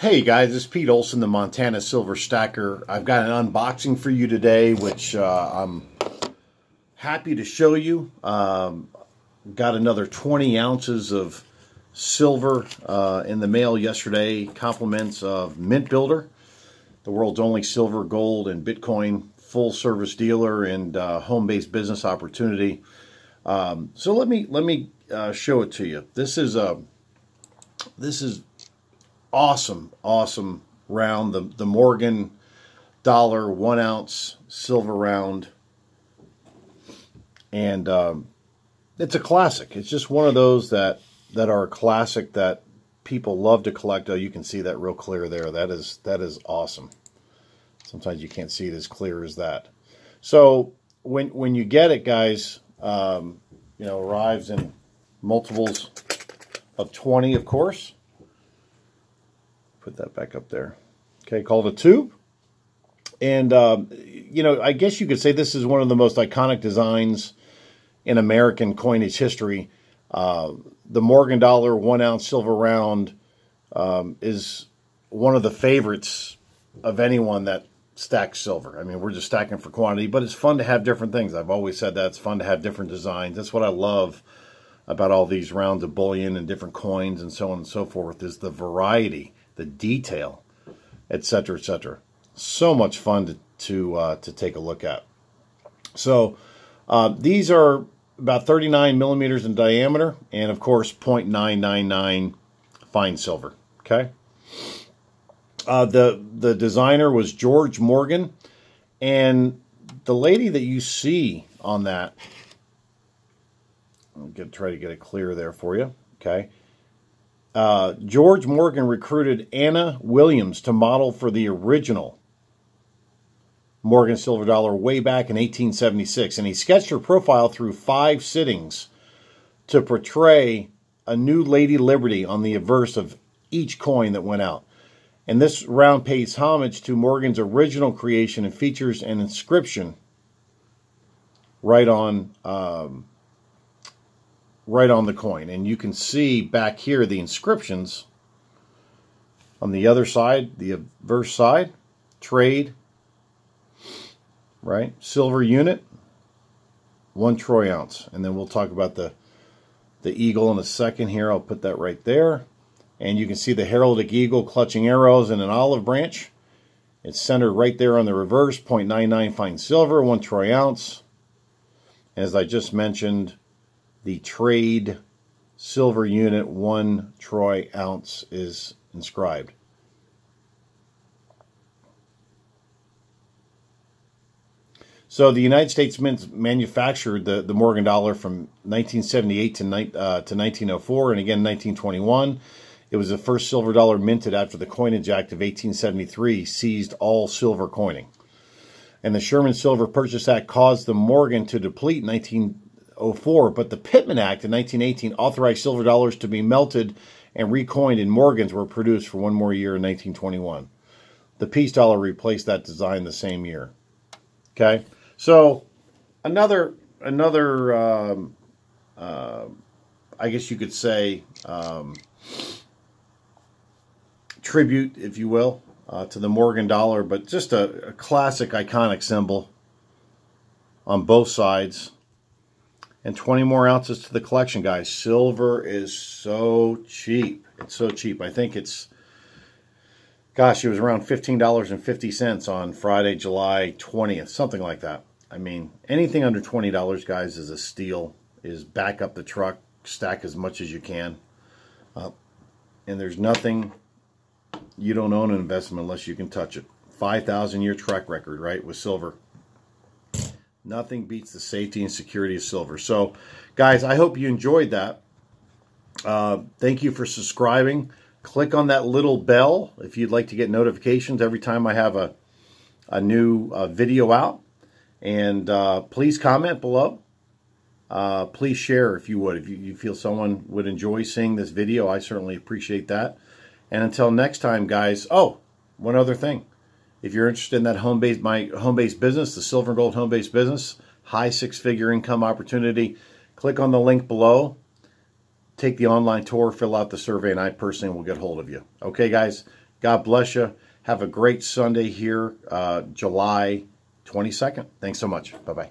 Hey guys, it's Pete Olson, the Montana Silver Stacker. I've got an unboxing for you today, which I'm happy to show you. Got another 20 ounces of silver in the mail yesterday. Compliments of Mint Builder, the world's only silver, gold, and Bitcoin full-service dealer and home-based business opportunity. So let me show it to you. This is awesome round, the Morgan dollar 1 ounce silver round, and it's a classic. It's just one of those that are a classic that people love to collect. Oh, you can see that real clear there. That is awesome. Sometimes you can't see it as clear as that. So when you get it, guys, you know, arrives in multiples of 20, of course. Put that back up there. Okay, called a tube. And, you know, I guess you could say this is one of the most iconic designs in American coinage history. The Morgan dollar 1 ounce silver round is one of the favorites of anyone that stacks silver. I mean, we're just stacking for quantity, but it's fun to have different things. I've always said that. It's fun to have different designs. That's what I love about all these rounds of bullion and different coins and so on and so forth, is the variety, the detail, etc., etc. So much fun to take a look at. So these are about 39 millimeters in diameter, and of course 0.999 fine silver. Okay. The designer was George Morgan, and the lady that you see on that, I'll try to get it clear there for you. Okay. George Morgan recruited Anna Williams to model for the original Morgan Silver Dollar way back in 1876, and he sketched her profile through 5 sittings to portray a new Lady Liberty on the obverse of each coin that went out. And this round pays homage to Morgan's original creation and features an inscription right on right on the coin. And you can see back here the inscriptions on the other side, the obverse side, trade, right? Silver unit, 1 troy ounce. And then we'll talk about the eagle in a second here. I'll put that right there. And you can see the heraldic eagle clutching arrows and an olive branch. It's centered right there on the reverse, 0.99 fine silver, 1 troy ounce. And as I just mentioned, the trade silver unit 1 troy ounce is inscribed. So the United States Mint manufactured the Morgan dollar from 1978 to 1904, and again 1921. It was the first silver dollar minted after the Coinage Act of 1873 seized all silver coining. And the Sherman Silver Purchase Act caused the Morgan to deplete in 1904, but the Pittman Act in 1918 authorized silver dollars to be melted and recoined, and Morgans were produced for 1 more year in 1921. The Peace dollar replaced that design the same year. Okay, so another I guess you could say tribute, if you will, to the Morgan dollar, but just a classic, iconic symbol on both sides. And 20 more ounces to the collection, guys. Silver is so cheap. It's so cheap. I think it's, gosh, it was around $15.50 on Friday, July 20th, something like that. I mean, anything under $20, guys, is a steal. Is back up the truck, stack as much as you can. And there's nothing, you don't own an investment unless you can touch it. 5,000-year track record, right, with silver. Nothing beats the safety and security of silver. So, guys, I hope you enjoyed that. Thank you for subscribing. Click on that little bell if you'd like to get notifications every time I have a new video out. And please comment below. Please share if you would. If you feel someone would enjoy seeing this video, I certainly appreciate that. And until next time, guys, oh, one other thing. If you're interested in that home-based business, the silver and gold home-based business, high 6-figure income opportunity, click on the link below, take the online tour, fill out the survey, and I personally will get hold of you. Okay, guys, God bless you. Have a great Sunday here, July 22nd. Thanks so much. Bye-bye.